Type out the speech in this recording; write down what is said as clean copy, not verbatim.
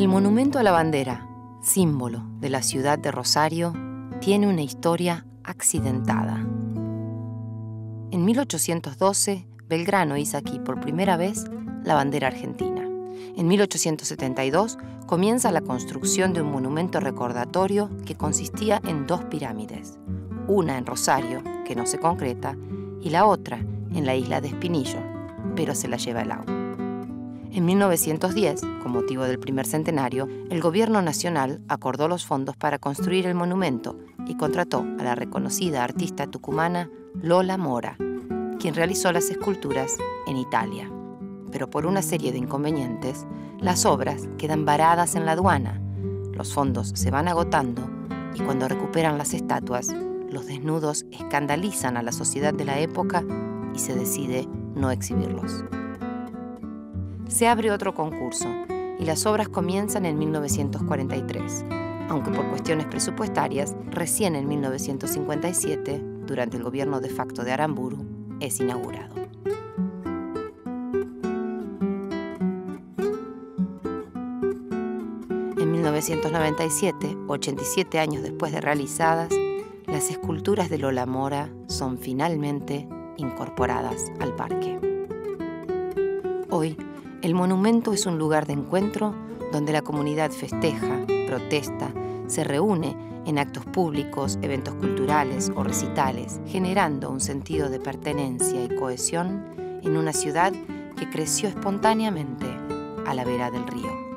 El monumento a la bandera, símbolo de la ciudad de Rosario, tiene una historia accidentada. En 1812, Belgrano iza aquí por primera vez la bandera argentina. En 1872 comienza la construcción de un monumento recordatorio que consistía en dos pirámides, una en Rosario, que no se concreta, y la otra en la isla de Espinillo, pero se la lleva el agua. En 1910, con motivo del primer centenario, el Gobierno Nacional acordó los fondos para construir el monumento y contrató a la reconocida artista tucumana Lola Mora, quien realizó las esculturas en Italia. Pero por una serie de inconvenientes, las obras quedan varadas en la aduana, los fondos se van agotando y cuando recuperan las estatuas, los desnudos escandalizan a la sociedad de la época y se decide no exhibirlos. Se abre otro concurso y las obras comienzan en 1943, aunque por cuestiones presupuestarias, recién en 1957, durante el gobierno de facto de Aramburu, es inaugurado. En 1997, 87 años después de realizadas, las esculturas de Lola Mora son finalmente incorporadas al parque. Hoy, el monumento es un lugar de encuentro donde la comunidad festeja, protesta, se reúne en actos públicos, eventos culturales o recitales, generando un sentido de pertenencia y cohesión en una ciudad que creció espontáneamente a la vera del río.